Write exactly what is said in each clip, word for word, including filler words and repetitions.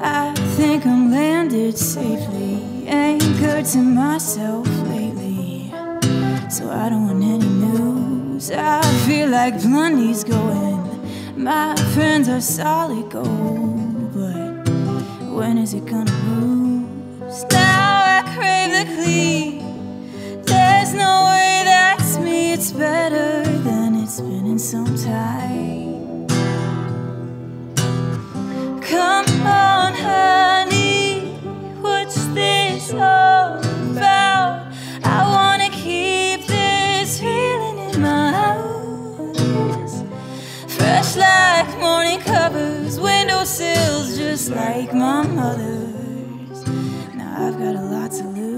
I think I'm landed safely, anchored to myself lately, so I don't want any news. I feel like Blondie's going, my friends are solid gold, but when is it gonna lose? Now I crave the clean, there's no way that's me. It's better than it's been in some time. Come on, honey, what's this all about? I wanna keep this feeling in my house, fresh like morning covers, windowsills just like my mother's. Now I've got a lot to lose.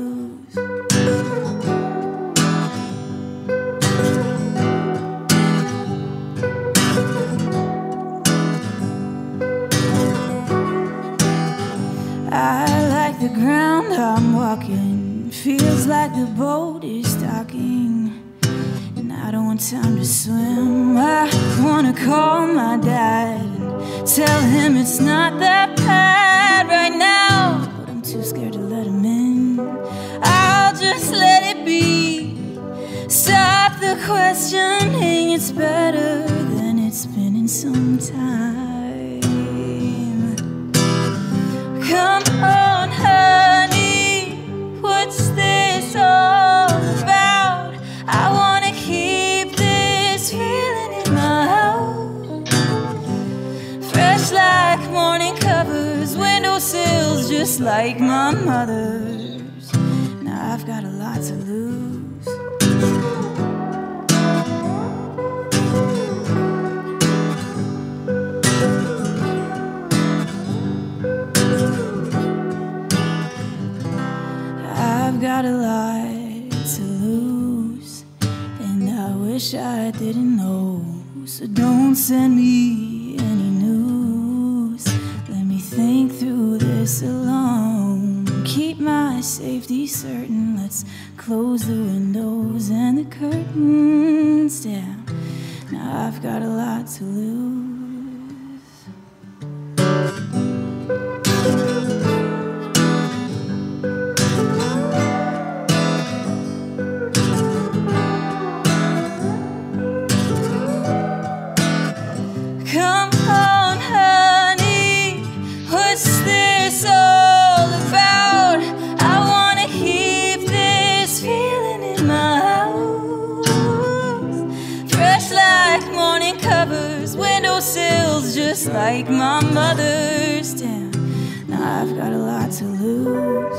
I like the ground I'm walking, feels like the boat is docking, and I don't want time to swim. I wanna call my dad, tell him it's not that bad right now, but I'm too scared to let him in. I'll just let it be, stop the questioning. It's better than it's been in some time. Come on, honey, what's this all about? I wanna keep this feeling in my house, fresh like morning covers, windowsills just like my mother's. Now I've got a lot to lose. I've got a lot to lose, and I wish I didn't know. So don't send me any news. Let me think through this alone. Keep my safety certain. Let's close the windows and the curtains down. Now I've got a lot to lose. Come on, honey, what's this all about? I wanna keep this feeling in my house, fresh like morning covers, windowsills just like my mother's. Damn, now I've got a lot to lose.